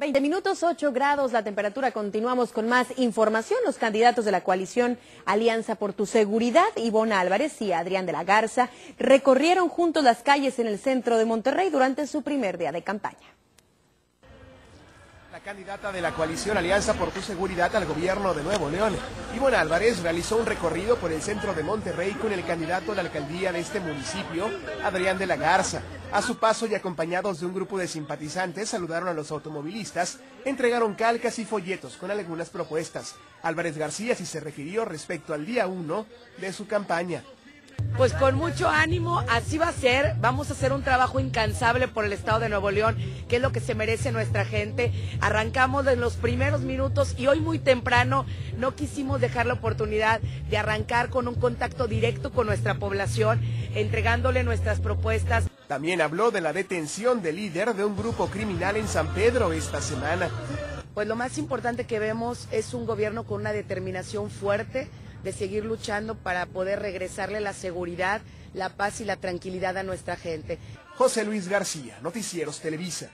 20 minutos, 8 grados, la temperatura. Continuamos con más información. Los candidatos de la coalición Alianza por tu Seguridad, Ivonne Álvarez y Adrián de la Garza, recorrieron juntos las calles en el centro de Monterrey durante su primer día de campaña. La candidata de la coalición Alianza por tu Seguridad al gobierno de Nuevo León, Ivonne Álvarez, realizó un recorrido por el centro de Monterrey con el candidato a la alcaldía de este municipio, Adrián de la Garza. A su paso y acompañados de un grupo de simpatizantes, saludaron a los automovilistas, entregaron calcas y folletos con algunas propuestas. Álvarez García sí se refirió respecto al día 1 de su campaña. Pues con mucho ánimo, así va a ser, vamos a hacer un trabajo incansable por el estado de Nuevo León, que es lo que se merece nuestra gente. Arrancamos en los primeros minutos y hoy muy temprano no quisimos dejar la oportunidad de arrancar con un contacto directo con nuestra población, entregándole nuestras propuestas. También habló de la detención del líder de un grupo criminal en San Pedro esta semana. Pues lo más importante que vemos es un gobierno con una determinación fuerte, de seguir luchando para poder regresarle la seguridad, la paz y la tranquilidad a nuestra gente. José Luis García, Noticieros Televisa.